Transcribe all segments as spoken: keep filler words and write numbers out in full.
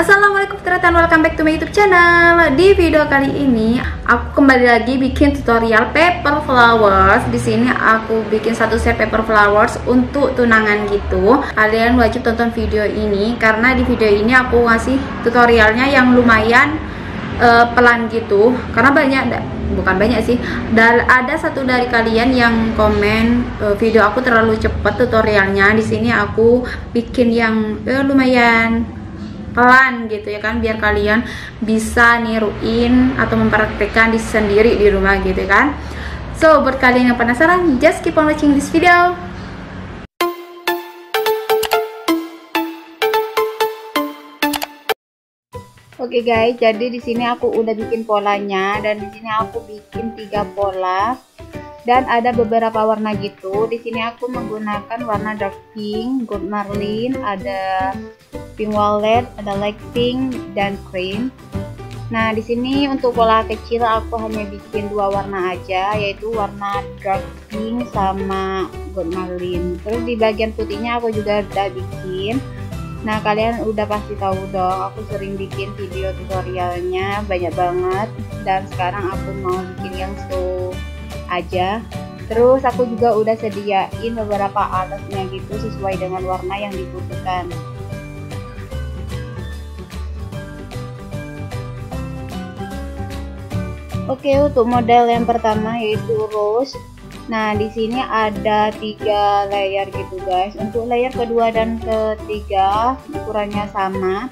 Assalamualaikum dan welcome back to my YouTube channel. Di video kali ini aku kembali lagi bikin tutorial paper flowers. Di sini aku bikin satu set paper flowers untuk tunangan gitu. Kalian wajib tonton video ini karena di video ini aku ngasih tutorialnya yang lumayan uh, pelan gitu. Karena banyak bukan banyak sih. Dan ada satu dari kalian yang komen uh, video aku terlalu cepat tutorialnya. Di sini aku bikin yang uh, lumayan pelan gitu ya kan, biar kalian bisa niruin atau mempraktikkan di sendiri di rumah gitu kan. So buat kalian yang penasaran, just keep on watching this video. Oke okay guys, jadi di sini aku udah bikin polanya dan di sini aku bikin tiga pola dan ada beberapa warna gitu. Di sini aku menggunakan warna dark pink, gold marlin, ada pink violet, ada light pink dan cream. Nah, di sini untuk pola kecil aku hanya bikin dua warna aja, yaitu warna dark pink sama gold marlin. Terus di bagian putihnya aku juga udah bikin. Nah, kalian udah pasti tahu dong, aku sering bikin video tutorialnya banyak banget dan sekarang aku mau bikin yang slow aja. Terus aku juga udah sediain beberapa alasnya gitu sesuai dengan warna yang dibutuhkan. Oke, untuk model yang pertama yaitu rose. Nah, di sini ada tiga layer gitu guys. Untuk layer kedua dan ketiga ukurannya sama.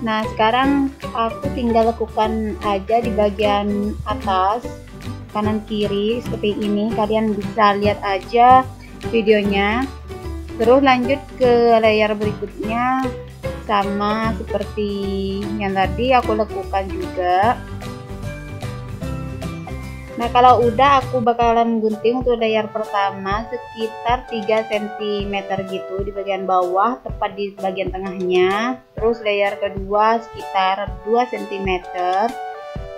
Nah, sekarang aku tinggal lakukan aja di bagian atas kanan kiri seperti ini. Kalian bisa lihat aja videonya. Terus lanjut ke layer berikutnya sama seperti yang tadi aku lakukan juga. Nah, kalau udah aku bakalan gunting untuk layer pertama sekitar tiga sentimeter gitu di bagian bawah, tepat di bagian tengahnya. Terus layer kedua sekitar dua sentimeter.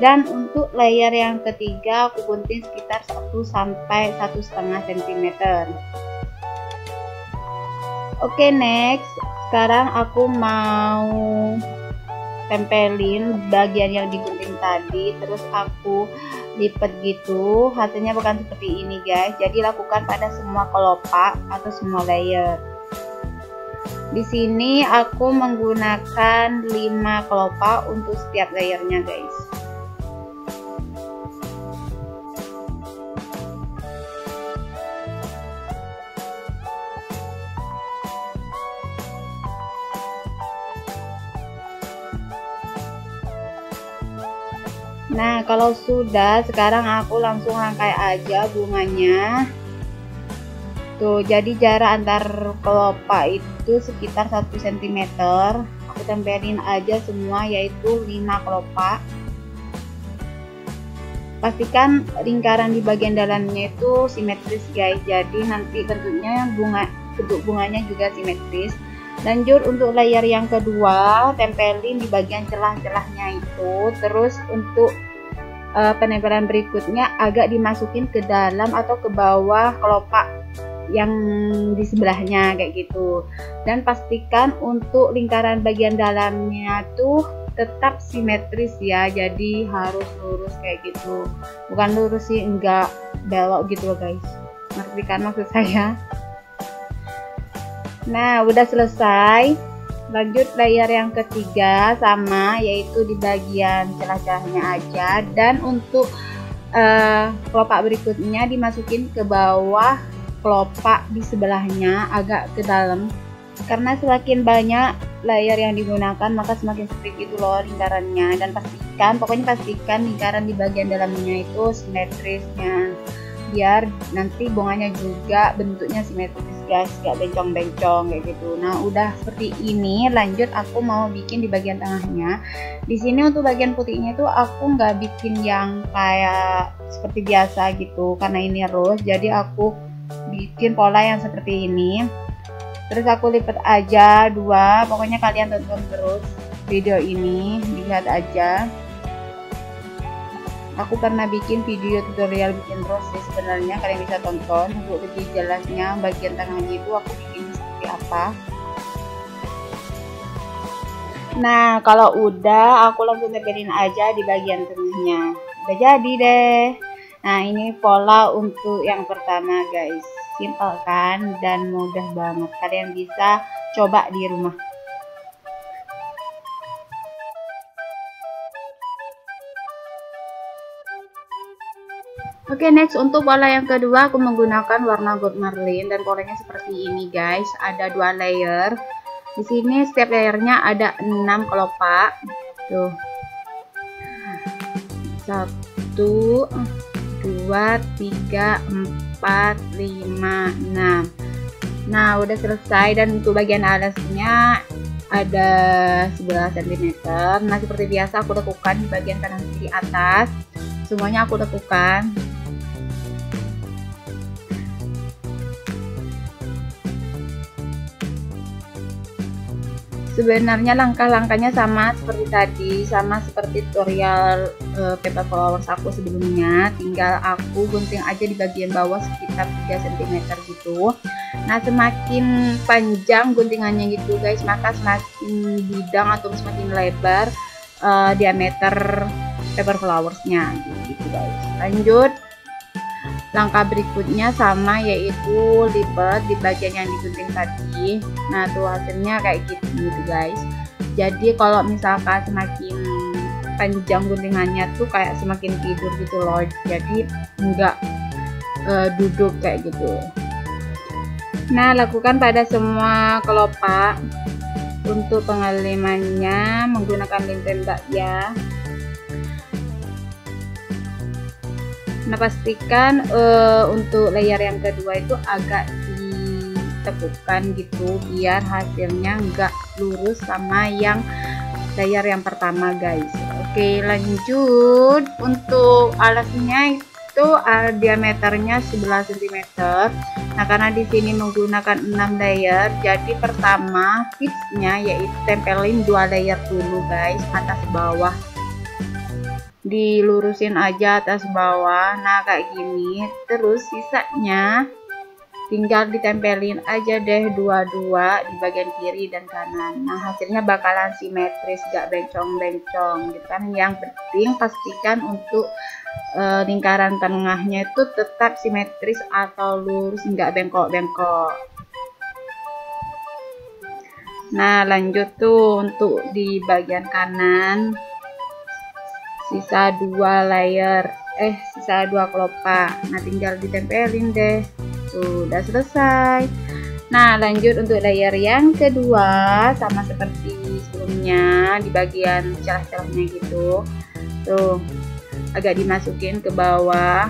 Dan untuk layer yang ketiga aku gunting sekitar satu sampai satu koma lima sentimeter. Oke, next. Sekarang aku mau tempelin bagian yang digunting tadi, terus aku lipat gitu. Hasilnya bukan seperti ini guys, jadi lakukan pada semua kelopak atau semua layer. Di sini aku menggunakan lima kelopak untuk setiap layernya guys. Nah, kalau sudah, sekarang aku langsung rangkai aja bunganya. Tuh, jadi jarak antar kelopak itu sekitar satu sentimeter. Aku tempelin aja semua, yaitu lima kelopak. Pastikan lingkaran di bagian dalamnya itu simetris guys, jadi nanti bentuknya bunga, bentuk bunganya juga simetris. Lanjut untuk layer yang kedua, tempelin di bagian celah-celahnya itu. Terus untuk uh, penempelan berikutnya agak dimasukin ke dalam atau ke bawah kelopak yang di sebelahnya kayak gitu. Dan pastikan untuk lingkaran bagian dalamnya tuh tetap simetris ya, jadi harus lurus kayak gitu. Bukan lurus sih, enggak belok gitu loh guys, ngerti kan maksud saya? Nah, udah selesai. Lanjut layer yang ketiga sama, yaitu di bagian celah-celahnya aja. Dan untuk uh, kelopak berikutnya dimasukin ke bawah kelopak di sebelahnya agak ke dalam, karena semakin banyak layer yang digunakan maka semakin sempit gitu loh lingkarannya. Dan pastikan, pokoknya pastikan lingkaran di bagian dalamnya itu simetrisnya, biar nanti bunganya juga bentuknya simetris guys, gak bencong-bencong kayak gitu. Nah, udah seperti ini. Lanjut aku mau bikin di bagian tengahnya. Di sini untuk bagian putihnya itu aku nggak bikin yang kayak seperti biasa gitu, karena ini rose, jadi aku bikin pola yang seperti ini. Terus aku lipat aja dua. Pokoknya kalian tonton terus video ini, lihat aja. Aku pernah bikin video tutorial bikin rose sih sebenarnya, kalian bisa tonton untuk lebih jelasnya bagian tengahnya itu aku bikin seperti apa. Nah, kalau udah aku langsung tempelin aja di bagian tengahnya. Udah jadi deh. Nah, ini pola untuk yang pertama, guys. Simpel kan dan mudah banget. Kalian bisa coba di rumah. Oke, okay, next untuk pola yang kedua aku menggunakan warna gold marlin dan polanya seperti ini, guys. Ada dua layer. Di sini setiap layernya ada enam kelopak. Tuh. Satu, dua, tiga, empat, lima, enam. Nah, udah selesai. Dan untuk bagian alasnya ada sebelas sentimeter. Nah, seperti biasa aku lakukan di bagian kanan kiri atas. Semuanya aku lakukan. Sebenarnya langkah-langkahnya sama seperti tadi, sama seperti tutorial uh, paper flowers aku sebelumnya, tinggal aku gunting aja di bagian bawah sekitar tiga sentimeter gitu. Nah, semakin panjang guntingannya gitu, guys, maka semakin bidang atau semakin lebar uh, diameter paper flowersnya gitu, guys. Lanjut langkah berikutnya sama, yaitu lipat di bagian yang digunting tadi. Nah, tuh hasilnya kayak gitu, gitu guys. Jadi kalau misalkan semakin panjang guntingannya tuh kayak semakin tidur gitu loh, jadi enggak uh, duduk kayak gitu. Nah, lakukan pada semua kelopak. Untuk pengalimannya menggunakan lem tembak ya. Nah, pastikan uh, untuk layer yang kedua itu agak ditekukan gitu biar hasilnya nggak lurus sama yang layer yang pertama, guys. Oke, lanjut untuk alasnya itu uh, diameternya sebelas sentimeter. Nah, karena di sini menggunakan enam layer, jadi pertama tipsnya yaitu tempelin dua layer dulu, guys, atas bawah. Dilurusin aja atas bawah, nah kayak gini. Terus sisanya tinggal ditempelin aja deh dua-dua di bagian kiri dan kanan. Nah, hasilnya bakalan simetris, gak bencong-bencong gitu kan. Yang penting pastikan untuk uh, lingkaran tengahnya itu tetap simetris atau lurus, nggak bengkok-bengkok. Nah, lanjut tuh untuk di bagian kanan sisa dua layer, eh sisa dua kelopak. Nah, tinggal ditempelin deh. Tuh, udah selesai. Nah, lanjut untuk layer yang kedua sama seperti sebelumnya di bagian celah-celahnya gitu. Tuh, agak dimasukin ke bawah.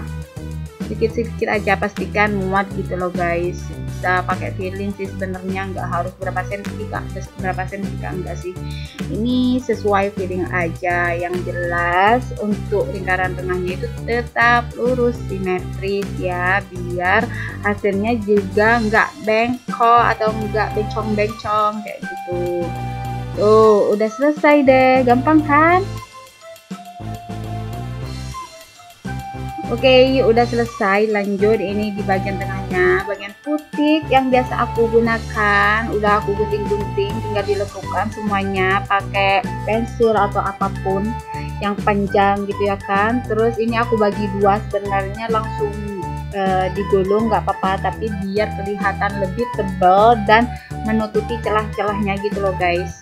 Sedikit-sedikit aja, pastikan muat gitu loh, guys. Bisa pakai feeling sih sebenarnya, nggak harus berapa senti kak, berapa senti kak, enggak sih. Ini sesuai feeling aja. Yang jelas untuk lingkaran tengahnya itu tetap lurus simetris ya, biar hasilnya juga nggak bengkok atau nggak bencong-bencong kayak gitu. Tuh, udah selesai deh. Gampang kan? Oke, okay, udah selesai. Lanjut ini di bagian tengahnya, bagian putih yang biasa aku gunakan udah aku gunting-gunting, tinggal dilekukan semuanya pakai pensil atau apapun yang panjang gitu ya kan. Terus ini aku bagi dua sebenarnya, langsung uh, digulung nggak apa-apa, tapi biar kelihatan lebih tebal dan menutupi celah-celahnya gitu loh, guys.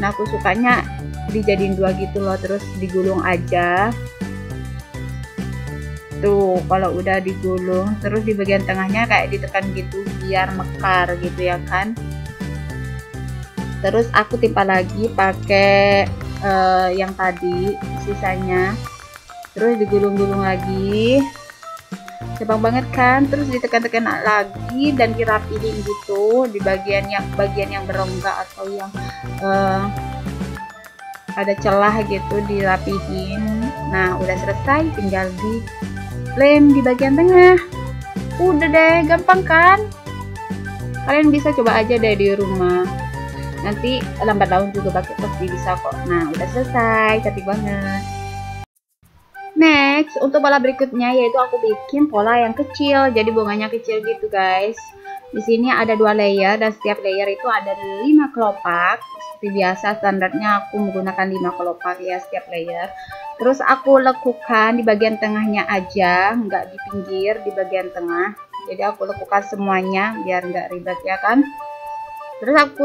Nah, aku sukanya dijadiin dua gitu loh, terus digulung aja. Tuh, kalau udah digulung terus di bagian tengahnya kayak ditekan gitu biar mekar gitu ya kan. Terus aku timpa lagi pakai uh, yang tadi sisanya, terus digulung-gulung lagi. Gampang banget kan? Terus ditekan-tekan lagi dan dirapihin gitu di bagian yang bagian yang berongga atau yang uh, ada celah gitu, dirapihin. Nah, udah selesai, tinggal di lem di bagian tengah. Udah deh, gampang kan? Kalian bisa coba aja deh di rumah, nanti lambat laun juga pakai pasti bisa kok. Nah, udah selesai, cantik banget. Next untuk pola berikutnya yaitu aku bikin pola yang kecil, jadi bunganya kecil gitu, guys. Di sini ada dua layer dan setiap layer itu ada lima kelopak. seperti biasa standarnya aku menggunakan lima kelopak ya setiap layer. Terus aku lekukan di bagian tengahnya aja, nggak di pinggir, di bagian tengah. Jadi aku lekukan semuanya biar nggak ribet ya kan. Terus aku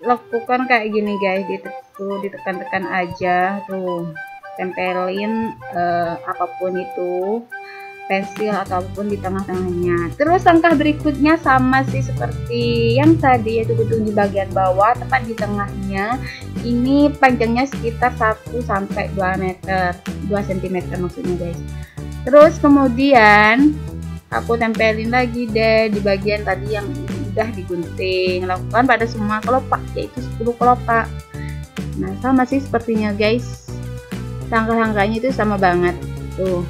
lekukan kayak gini guys, ditekan, ditekan-tekan aja tuh, tempelin eh, apapun itu, pensil ataupun di tengah-tengahnya. Terus langkah berikutnya sama sih seperti yang tadi, yaitu gedung di bagian bawah tepat di tengahnya. Ini panjangnya sekitar satu sampai dua meter, dua sentimeter maksudnya guys. Terus kemudian aku tempelin lagi deh di bagian tadi yang udah digunting. Lakukan pada semua kelopak, yaitu sepuluh kelopak. Nah sama sih sepertinya guys, langkah-langkahnya itu sama banget tuh.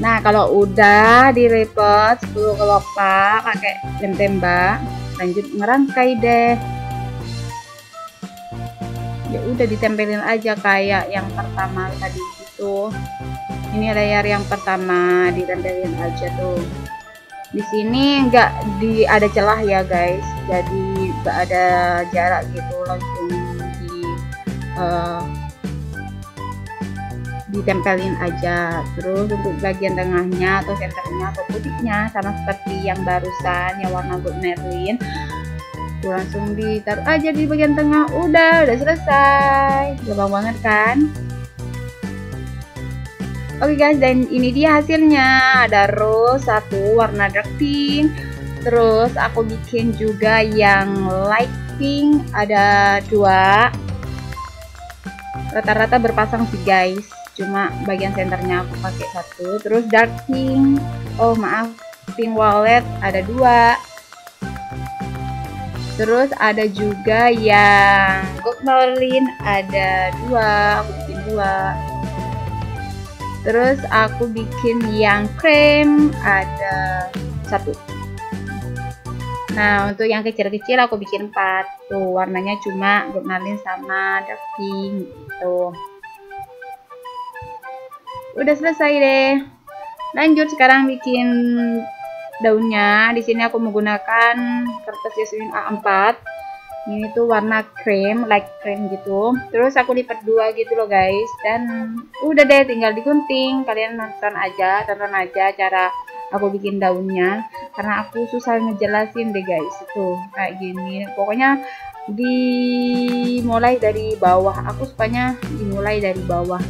Nah kalau udah direpot sepuluh kelopak pakai lem tembak, lanjut ngerangkai deh. Ya udah ditempelin aja kayak yang pertama tadi itu. Ini layer yang pertama ditempelin aja tuh. Di sini enggak di ada celah ya guys, jadi enggak ada jarak gitu, langsung di uh, ditempelin aja. Terus untuk bagian tengahnya atau senternya atau putihnya sama seperti yang barusan yang warna gold merlin, langsung ditaruh aja di bagian tengah. Udah udah selesai, gampang banget kan. Oke guys, dan ini dia hasilnya. Ada rose satu warna dark pink, terus aku bikin juga yang light pink ada dua, rata-rata berpasang sih guys, cuma bagian senternya aku pakai satu. Terus dark pink, oh maaf pink wallet ada dua. Terus ada juga yang gold merlin ada dua, aku bikin dua. Terus aku bikin yang cream ada satu. Nah untuk yang kecil-kecil aku bikin empat tuh, warnanya cuma gold merlin sama dark pink gitu. Udah selesai deh. Lanjut sekarang bikin daunnya. Di sini aku menggunakan kertas Jasmine A empat. Ini tuh warna cream, light cream gitu. Terus aku lipat dua gitu loh guys. Dan udah deh, tinggal digunting. Kalian nonton aja, tonton aja cara aku bikin daunnya. Karena aku susah ngejelasin deh guys. Tuh kayak gini. Pokoknya dimulai dari bawah. Aku sukanya dimulai dari bawah.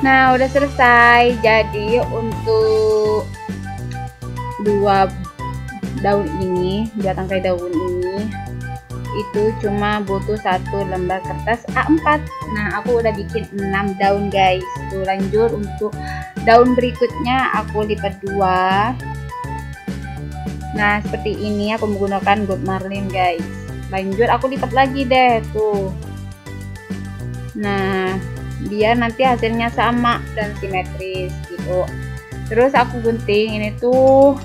Nah udah selesai. Jadi untuk dua daun ini, dua tangkai daun ini itu cuma butuh satu lembar kertas A empat. Nah aku udah bikin enam daun guys. Tuh, lanjut untuk daun berikutnya aku lipat dua. Nah seperti ini aku menggunakan gold merlin guys. Lanjut aku lipat lagi deh tuh. Nah biar nanti hasilnya sama dan simetris gitu. Terus aku gunting. Ini tuh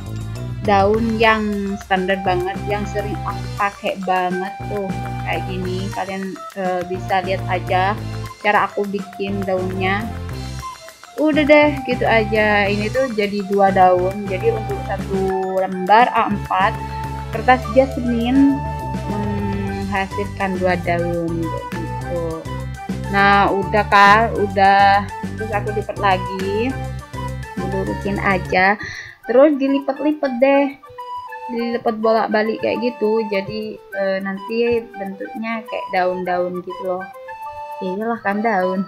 daun yang standar banget, yang sering aku pakai banget tuh kayak gini. Kalian uh, bisa lihat aja cara aku bikin daunnya. Udah deh gitu aja. Ini tuh jadi dua daun. Jadi untuk satu lembar A empat kertas Jasmine menghasilkan dua daun gitu. Nah udah kan, udah. Terus aku lipat lagi, lurusin aja. Terus dilipat-lipat deh, dilipat bolak-balik kayak gitu. Jadi e, nanti bentuknya kayak daun-daun gitu loh. Iyalah kan daun.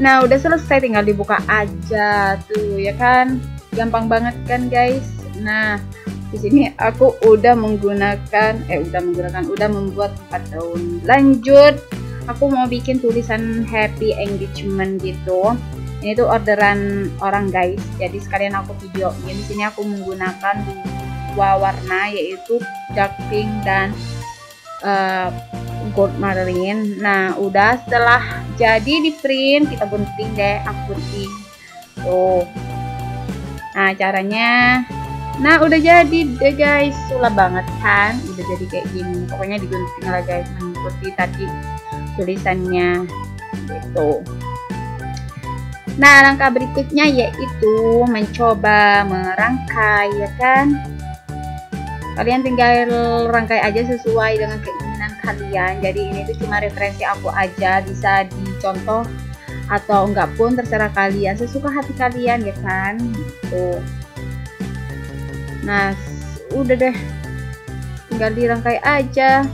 Nah, udah selesai, tinggal dibuka aja tuh, ya kan? Gampang banget kan, guys? Nah, di sini aku udah menggunakan eh udah menggunakan udah membuat empat daun. Lanjut, aku mau bikin tulisan happy engagement gitu. Ini tuh orderan orang, guys. Jadi sekalian aku videoin. Di sini aku menggunakan dua warna, yaitu dark pink dan uh, gold marine. Nah, udah setelah jadi di print, kita gunting deh, aku gunting tuh. Nah, caranya, nah udah jadi deh, guys. Sulap banget kan, udah jadi kayak gini. Pokoknya digunting lah, guys, mengikuti tadi tulisannya gitu. Nah, langkah berikutnya yaitu mencoba merangkai, ya kan? Kalian tinggal rangkai aja sesuai dengan keinginan kalian. Jadi ini tuh cuma referensi aku aja, bisa dicontoh atau enggak pun terserah kalian, sesuka hati kalian, ya kan? Gitu. Nah, udah deh, tinggal dirangkai aja.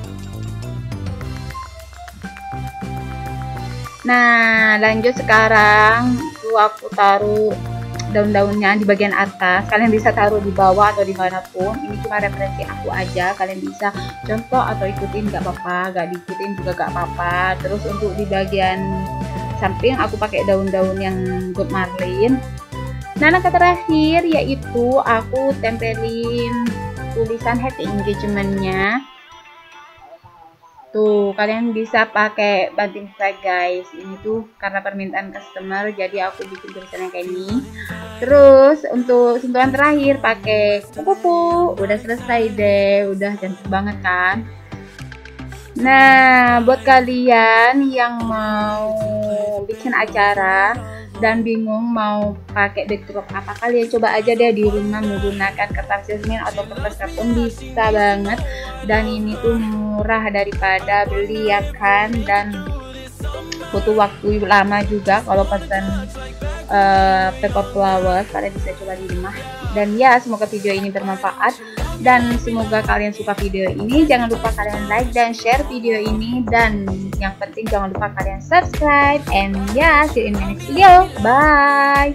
Nah, lanjut sekarang tuh aku taruh daun-daunnya di bagian atas. Kalian bisa taruh di bawah atau dimanapun. Ini cuma referensi aku aja. Kalian bisa contoh atau ikutin, nggak apa-apa. Nggak diikutin juga nggak apa-apa. Terus untuk di bagian samping aku pakai daun-daun yang gold marlin. Nah, langkah terakhir yaitu aku tempelin tulisan happy engagement-nya. Tuh, kalian bisa pakai banting flag, guys. Ini tuh karena permintaan customer, jadi aku bikin tulisannya kayak ini. Terus untuk sentuhan terakhir pakai kupu-kupu. Udah selesai deh, udah cantik banget kan. Nah, buat kalian yang mau bikin acara dan bingung mau pakai backdrop apa, kalian coba aja deh di rumah menggunakan kertas jasmine atau kertas karton, bisa banget. Dan ini tuh murah daripada beli, ya kan, dan butuh waktu lama juga kalau pesan uh, paper flowers. Kalian bisa coba di rumah. Dan ya, semoga video ini bermanfaat. Dan semoga kalian suka video ini. Jangan lupa kalian like dan share video ini. Dan yang penting jangan lupa kalian subscribe. And yeah, see you in the next video. Bye.